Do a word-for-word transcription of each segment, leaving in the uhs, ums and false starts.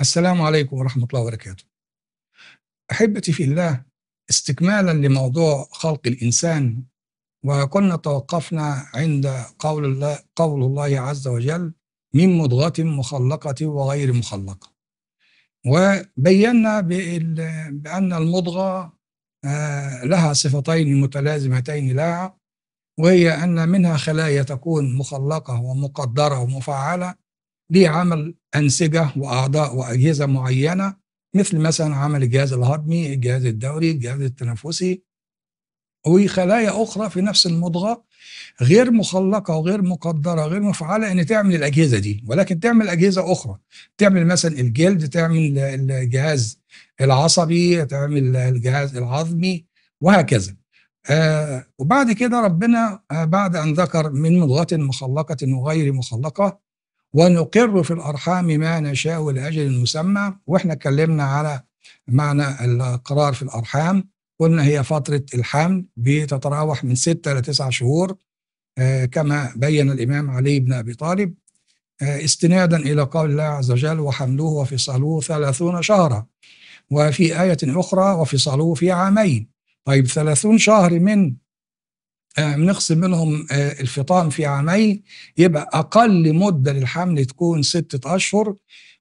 السلام عليكم ورحمة الله وبركاته. أحبتي في الله، استكمالا لموضوع خلق الإنسان، وكنا توقفنا عند قول الله قول الله عز وجل: من مضغة مخلقة وغير مخلقة. وبينا بأن المضغة لها صفتين متلازمتين لها، وهي أن منها خلايا تكون مخلقة ومقدرة ومفعلة لعمل أنسجة وأعضاء وأجهزة معينة، مثل مثلا عمل الجهاز الهضمي، الجهاز الدوري، الجهاز التنفسي. وخلايا أخرى في نفس المضغة غير مخلقة وغير مقدرة غير مفعلة أن تعمل الأجهزة دي، ولكن تعمل أجهزة أخرى، تعمل مثلا الجلد، تعمل الجهاز العصبي، تعمل الجهاز العظمي، وهكذا. آه وبعد كده ربنا آه بعد أن ذكر من مضغة مخلقة وغير مخلقة، ونقر في الأرحام ما نشاء لأجل مسمى. وإحنا اتكلمنا على معنى القرار في الأرحام، قلنا هي فترة الحمل بتتراوح من ستة إلى تسعة شهور، آه كما بين الإمام علي بن أبي طالب، آه استنادا إلى قول الله عز وجل: وحمله وفصاله ثلاثون شهرا، وفي آية أخرى: وفصاله في عامين. طيب، ثلاثون شهر من آه نقسم منهم آه الفطام في عامين، يبقى أقل مدة للحمل تكون ستة أشهر.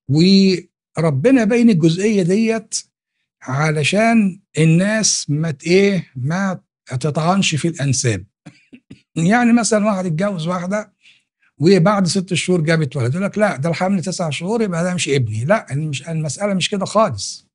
وربنا بين الجزئية ديت علشان الناس ما ايه ما تطعنش في الانساب. يعني مثلا واحد اتجوز واحده وبعد ست شهور جابت ولد، يقول لك لا، ده الحمل تسع شهور يبقى ده مش ابني. لا، مش المساله مش كده خالص.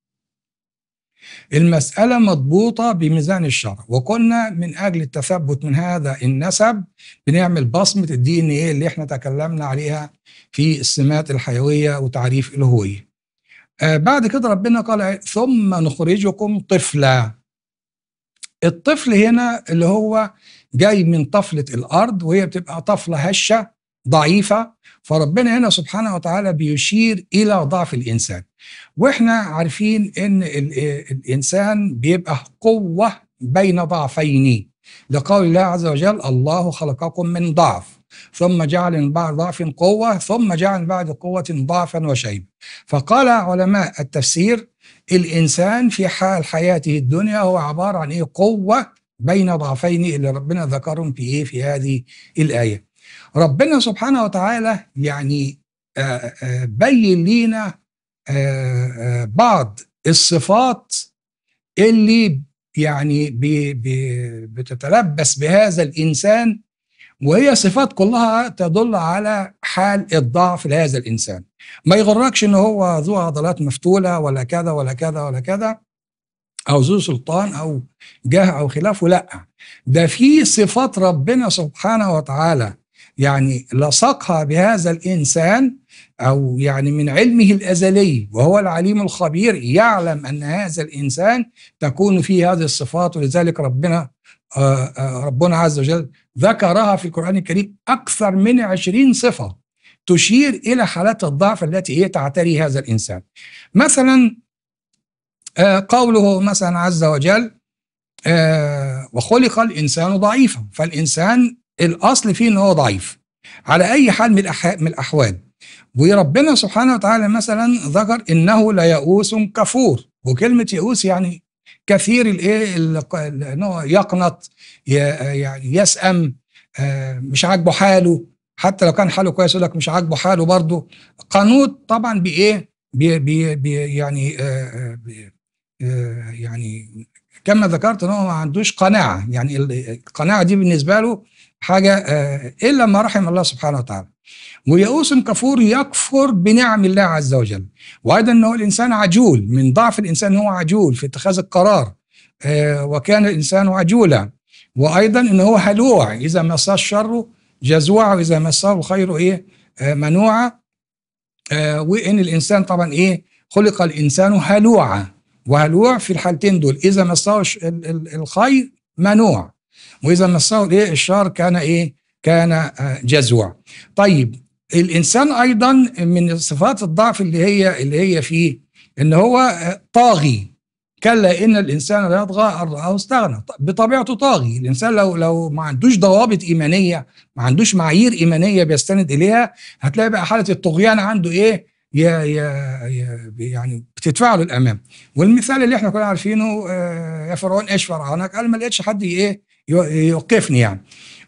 المساله مضبوطه بميزان الشرع، وكنا من اجل التثبت من هذا النسب بنعمل بصمه الدي ان ايه اللي احنا تكلمنا عليها في السمات الحيويه وتعريف الهويه. بعد كده ربنا قال: ثم نخرجكم طفلا. الطفل هنا اللي هو جاي من طفلة الأرض، وهي بتبقى طفلة هشة ضعيفة، فربنا هنا سبحانه وتعالى بيشير إلى ضعف الإنسان. وإحنا عارفين إن الإنسان بيبقى قوة بين ضعفين، لقول الله عز وجل: الله خلقكم من ضعف ثم جعل من بعد ضعف قوة ثم جعل من بعد قوة ضعفا وشيبا. فقال علماء التفسير: الإنسان في حال حياته الدنيا هو عبارة عن إيه؟ قوة بين ضعفين، اللي ربنا ذكرهم في إيه في هذه الآية. ربنا سبحانه وتعالى يعني آآ آآ بين لينا آآ آآ بعض الصفات اللي يعني بي بي بتتلبس بهذا الإنسان، وهي صفات كلها تدل على حال الضعف لهذا الإنسان. ما يغركش إن هو ذو عضلات مفتولة ولا كذا ولا كذا ولا كذا، أو ذو سلطان أو جاه أو خلافه، لأ، ده في صفات ربنا سبحانه وتعالى يعني لصقها بهذا الإنسان، أو يعني من علمه الأزلي، وهو العليم الخبير، يعلم أن هذا الإنسان تكون فيه هذه الصفات. ولذلك ربنا آآ آآ ربنا عز وجل ذكرها في القرآن الكريم أكثر من عشرين صفة تشير إلى حالات الضعف التي هي تعتري هذا الإنسان. مثلا قوله مثلا عز وجل: وخلق الإنسان ضعيفا. فالإنسان الأصل فيه إن هو ضعيف على أي حال من من الأحوال. وربنا سبحانه وتعالى مثلا ذكر: إنه ليئوس كفور. وكلمة يئوس يعني كثير الايه انه يقنط، يعني يسأم، مش عاجبه حاله، حتى لو كان حاله كويس يقول لك مش عاجبه حاله برضه. قنوط طبعا بايه بي بي بي يعني آآ آآ يعني كما ذكرت ان هو ما عندوش قناعه، يعني القناعه دي بالنسبه له حاجه الا ما رحم الله سبحانه وتعالى. ويئوس كفور يكفر بنعم الله عز وجل. وايضا ان هو الانسان عجول، من ضعف الانسان هو عجول في اتخاذ القرار، آه وكان الانسان عجولا. وايضا ان هو هلوع، اذا مسه الشر جزوع واذا مسه الخير ايه آه منوعا. آه وان الانسان طبعا ايه خلق الانسان هلوعا، وهلوع في الحالتين دول اذا مسه الخير منوع، واذا مسه ايه الشر كان ايه كان جزوع. طيب، الانسان ايضا من صفات الضعف اللي هي اللي هي فيه ان هو طاغي. كلا ان الانسان لا يطغى ان رآه استغنى. بطبيعته طاغي الانسان، لو لو ما عندوش ضوابط ايمانيه، ما عندوش معايير ايمانيه بيستند اليها، هتلاقي بقى حاله الطغيان عنده ايه يا يا يعني بتتفاعلوا الامام. والمثال اللي احنا كنا عارفينه آه يا فرعون ايش فرعونك، قال ما لقيتش حد ايه يوقفني يعني.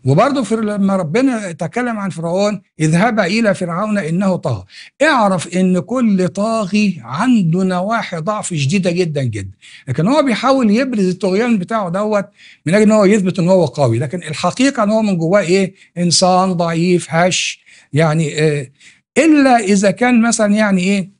وبرضه في لما ربنا تكلم عن فرعون اذهبا الى فرعون انه طغى، اعرف ان كل طاغي عنده نواحي ضعف شديده جدا جدا، لكن هو بيحاول يبرز الطغيان بتاعه دوت من اجل ان هو يثبت ان هو قوي، لكن الحقيقه ان هو من جواه ايه؟ انسان ضعيف هش يعني. آه الا اذا كان مثلا يعني ايه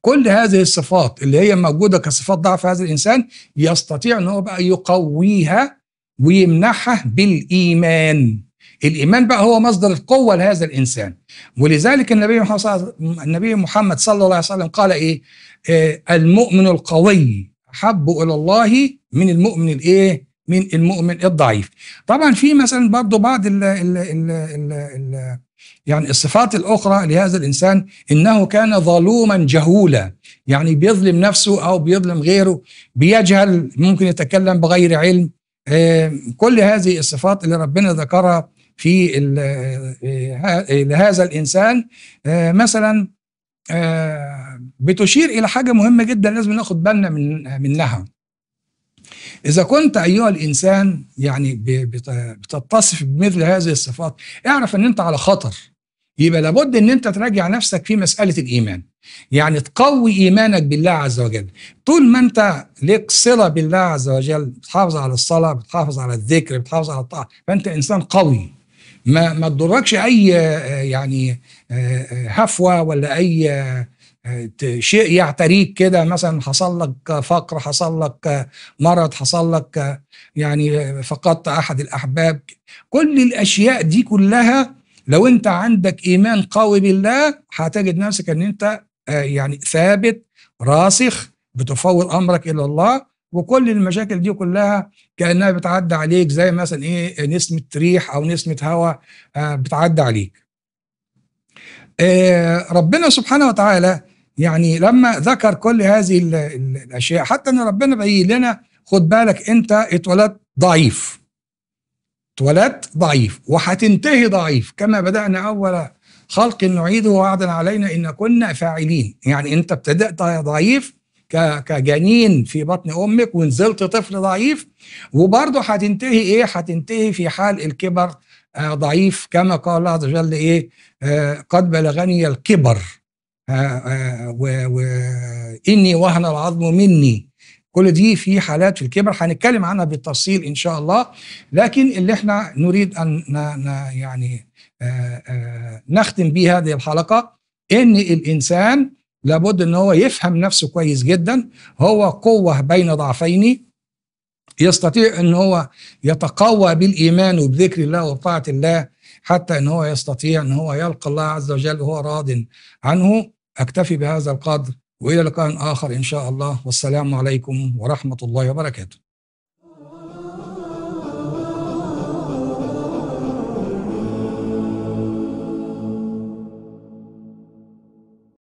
كل هذه الصفات اللي هي موجوده كصفات ضعف هذا الانسان يستطيع ان هو بقى يقويها ويمنحها بالايمان. الايمان بقى هو مصدر القوه لهذا الانسان، ولذلك النبي محمد النبي محمد صلى الله عليه وسلم قال ايه؟ آه المؤمن القوي احب الى الله من المؤمن الايه؟ من المؤمن الضعيف. طبعا في مثلا برضه بعض ال ال ال ال ال يعني الصفات الاخرى لهذا الانسان، انه كان ظلوما جهولا، يعني بيظلم نفسه او بيظلم غيره، بيجهل، ممكن يتكلم بغير علم. كل هذه الصفات اللي ربنا ذكرها في لهذا الانسان مثلا بتشير الى حاجه مهمه جدا لازم ناخد بالنا من منها. إذا كنت أيها الإنسان يعني بتتصف بمثل هذه الصفات، اعرف أن أنت على خطر، يبقى لابد أن أنت تراجع نفسك في مسألة الإيمان، يعني تقوي إيمانك بالله عز وجل. طول ما أنت لك صلة بالله عز وجل، بتحافظ على الصلاة، بتحافظ على الذكر، بتحافظ على الطاعة، فأنت إنسان قوي، ما ما تضركش أي يعني هفوة ولا أي شيء يعتريك كده، مثلا حصل لك فقر، حصل لك مرض، حصل لك يعني فقدت احد الاحباب. كل الاشياء دي كلها لو انت عندك ايمان قوي بالله هتجد نفسك ان انت يعني ثابت راسخ، بتفوض امرك الى الله، وكل المشاكل دي كلها كانها بتعدي عليك زي مثلا ايه نسمه ريح او نسمه هواء بتعدي عليك. ربنا سبحانه وتعالى يعني لما ذكر كل هذه ال ال الاشياء، حتى ان ربنا بين لنا خد بالك انت اتولدت ضعيف، اتولدت ضعيف وهتنتهي ضعيف، كما بدانا اول خلق نعيده وعدا علينا ان كنا فاعلين. يعني انت ابتدات ضعيف كجنين في بطن امك، ونزلت طفل ضعيف، وبرضه هتنتهي ايه؟ هتنتهي في حال الكبر آه ضعيف، كما قال الله عز وجل ايه؟ آه قد بلغني الكبر وإني وهن العظم مني. كل دي في حالات في الكبر هنتكلم عنها بالتفصيل إن شاء الله، لكن اللي احنا نريد أن يعني نختم بيه هذه الحلقة إن الإنسان لابد إن هو يفهم نفسه كويس جدا. هو قوة بين ضعفين، يستطيع إن هو يتقوى بالإيمان وبذكر الله وطاعة الله، حتى إن هو يستطيع إن هو يلقى الله عز وجل وهو راضٍ عنه. أكتفي بهذا القدر، وإلى لقاء آخر إن شاء الله، والسلام عليكم ورحمة الله وبركاته.